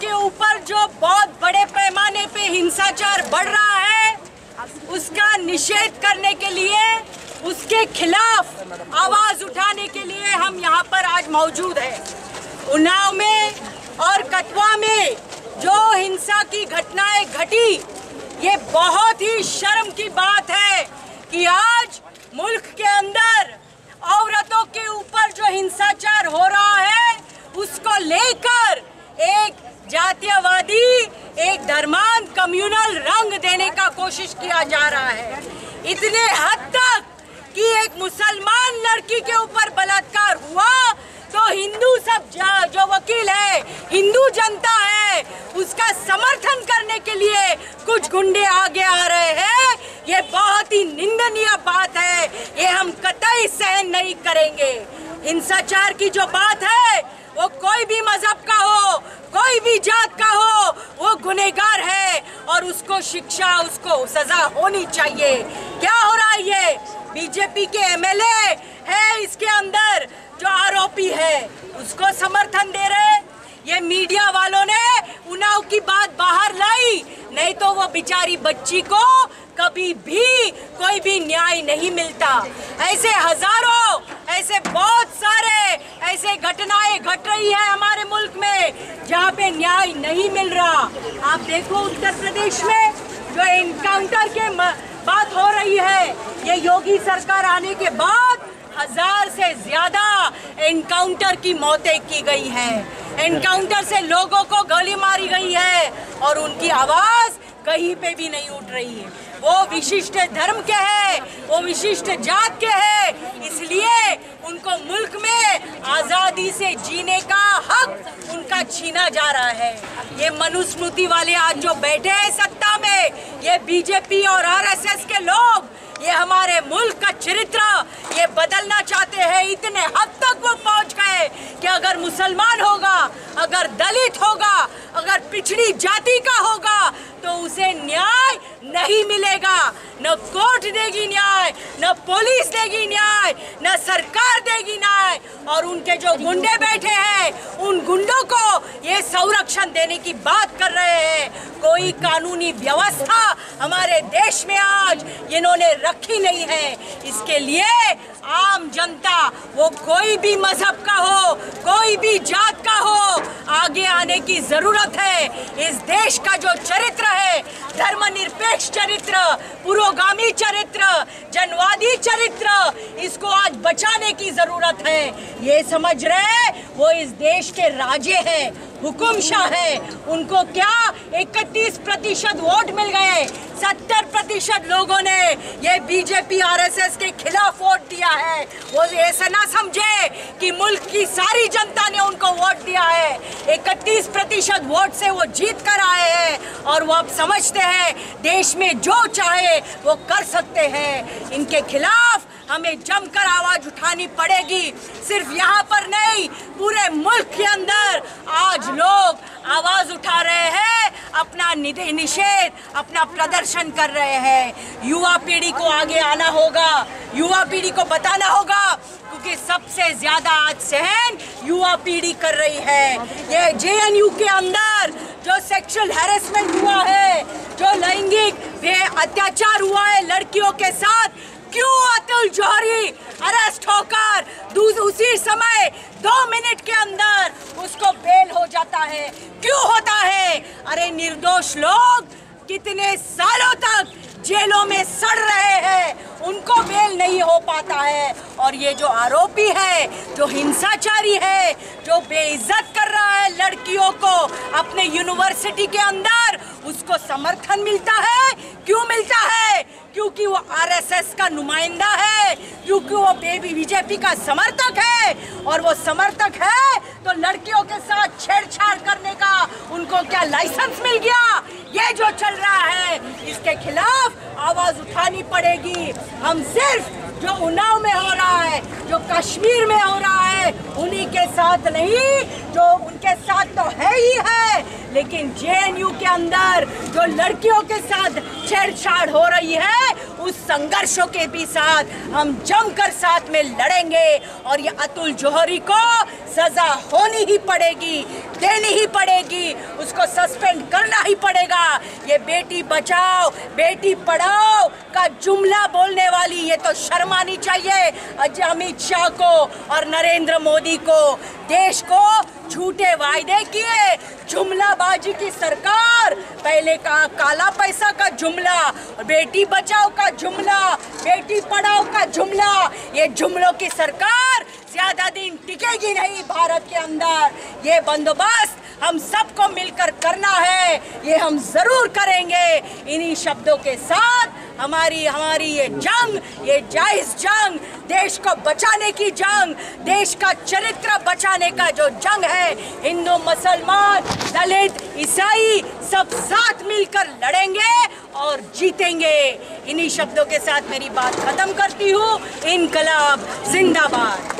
के ऊपर जो बहुत बड़े पैमाने पे हिंसाचार बढ़ रहा है उसका निषेध करने के लिए, उसके खिलाफ आवाज उठाने के लिए हम यहाँ पर आज मौजूद हैं। उन्नाव में और कठुआ में जो हिंसा की घटनाएं घटी, ये बहुत ही शर्म की बात है कि आज मुल्क के अंदर औरतों के ऊपर जो हिंसाचार हो रहा है उसको लेकर एक जातीयवादी, एक धर्मांध, कम्युनल रंग देने का कोशिश किया जा रहा है। इतने हद तक कि एक मुसलमान लड़की के ऊपर बलात्कार हुआ तो हिंदू सब जो वकील है, हिंदू जनता है, उसका समर्थन करने के लिए कुछ गुंडे आगे आ रहे हैं। ये बहुत ही निंदनीय बात है, ये हम कतई सहन नहीं करेंगे। हिंसाचार की जो बात है वो कोई भी मजहब का हो, कोई भी जात का हो, वो गुनहगार है और उसको शिक्षा, उसको सजा होनी चाहिए। क्या हो रहा है? ये बीजेपी के एमएलए है, इसके अंदर जो आरोपी है उसको समर्थन दे रहे। ये मीडिया वालों ने उन्नाव की बात बाहर लाई, नहीं तो वो बेचारी बच्ची को कभी भी कोई भी न्याय नहीं मिलता। ऐसे हजारों, ऐसे बहुत सारे ऐसे घटनाएं घट रही है हमारे मुल्क में जहाँ पे न्याय नहीं मिल रहा। आप देखो उत्तर प्रदेश में जो एनकाउंटर के बात हो रही है, ये योगी सरकार आने के बाद 1000 से ज्यादा एनकाउंटर की मौतें की गई हैं। एनकाउंटर से लोगों को गोली मारी गई है और उनकी आवाज़ कहीं पे भी नहीं उठ रही है। वो विशिष्ट धर्म के हैं, वो विशिष्ट जात के हैं, इसलिए उनको मुल्क में आज़ादी से जीने का हक उनका छीना जा रहा है। ये मनुस्मृति वाले आज जो बैठे हैं सत्ता में, ये बीजेपी और आरएसएस के लोग, ये हमारे मुल्क का चरित्र ये बदलना चाहते हैं। इतने हद तक वो पहुंच गए कि अगर मुसलमान होगा, अगर दलित होगा, अगर पिछड़ी जाति का होगा तो उसे न्याय नहीं मिलेगा। न कोर्ट देगी न्याय, न पुलिस देगी न्याय, न सरकार देगी न्याय। और उनके जो गुंडे बैठे हैं, उन गुंडों को ये संरक्षण देने की बात कर रहे हैं। कोई कानूनी व्यवस्था हमारे देश में आज इन्होंने रखी नहीं है। इसके लिए आम जनता, वो कोई भी मजहब का हो, कोई भी जात का हो, आगे आने की जरूरत है। इस देश का जो चरित्र है, धर्मनिरपेक्ष चरित्र, पुरोगामी चरित्र, जनवादी चरित्र, इसको आज बचाने की जरूरत है। ये समझ रहे वो इस देश के राजे हैं, हुकुम शाह है। उनको क्या 31% वोट मिल गए? 70% लोगों ने ये बीजेपी आरएसएस के खिलाफ वोट दिया है। वो ऐसा ना समझे कि मुल्क की सारी जनता ने उनको वोट दिया है। 31% वोट से वो जीत कर आए हैं और वो अब समझते हैं देश में जो चाहे वो कर सकते हैं। इनके खिलाफ हमें जमकर आवाज उठानी पड़ेगी। सिर्फ यहाँ पर नहीं, पूरे मुल्क के अंदर आज लोग आवाज उठा रहे हैं, अपना निषेध, अपना प्रदर्शन कर रहे हैं। युवा पीढ़ी को आगे आना होगा, युवा पीढ़ी को बताना होगा, क्योंकि सबसे ज्यादा आज सहन युवा पीढ़ी कर रही है। ये जेएनयू के अंदर जो सेक्सुअल हैरेसमेंट हुआ है, जो लैंगिक अत्याचार हुआ है लड़कियों के साथ, क्यों अतुल जोहरी अरेस्ट होकर उसी समय 2 मिनट के अंदर उसको बेल हो जाता है? क्यों होता है? अरे निर्दोष लोग कितने सालों तक जेलों में सड़ रहे हैं, उनको बेल नहीं हो पाता है। और ये जो आरोपी है, जो हिंसाचारी है, जो बेइज्जत कर रहा है लड़कियों को अपने यूनिवर्सिटी के अंदर, उसको समर्थन मिलता है। क्यों मिलता है? क्योंकि वो आरएसएस का नुमाइंदा है, क्योंकि वो बीजेपी का समर्थक है। और वो समर्थक है तो लड़कियों के साथ छेड़छाड़ करने का उनको क्या लाइसेंस मिल गया? ये जो चल रहा है, इसके खिलाफ आवाज उठानी पड़ेगी। हम सिर्फ जो उन्नाव में हो रहा है, जो कश्मीर में हो रहा है, उन्हीं के साथ नहीं, जो उनके साथ तो है ही है, लेकिन जेएनयू के अंदर जो लड़कियों के साथ छेड़छाड़ हो रही है उस संघर्षों के भी साथ हम जमकर साथ में लड़ेंगे और ये अतुल जोहरी को सजा होनी ही पड़ेगी, देनी ही पड़ेगी, उसको सस्पेंड करना ही पड़ेगा। ये बेटी बचाओ बेटी पढ़ाओ का जुमला बोलने वाली ये तो शर्मानी चाहिए अमित शाह को और नरेंद्र मोदी को। देश को झूठे वायदे किए, जुमलाबाजी की सरकार, पहले का काला पैसा का जुमला, बेटी बचाओ का जुमला, बेटी पढ़ाओ का जुमला, ये जुमलों की सरकार ज्यादा दिन टिकेगी नहीं भारत के अंदर। ये बंदोबस्त हम सबको मिलकर करना है, ये हम जरूर करेंगे। इन्हीं शब्दों के साथ हमारी ये जंग, ये जायज जंग, देश को बचाने की जंग, देश का चरित्र बचाने का जो जंग है, हिंदू मुसलमान दलित ईसाई सब साथ मिलकर लड़ेंगे और जीतेंगे। इन्हीं शब्दों के साथ मेरी बात खत्म करती हूँ। इनकलाब जिंदाबाद।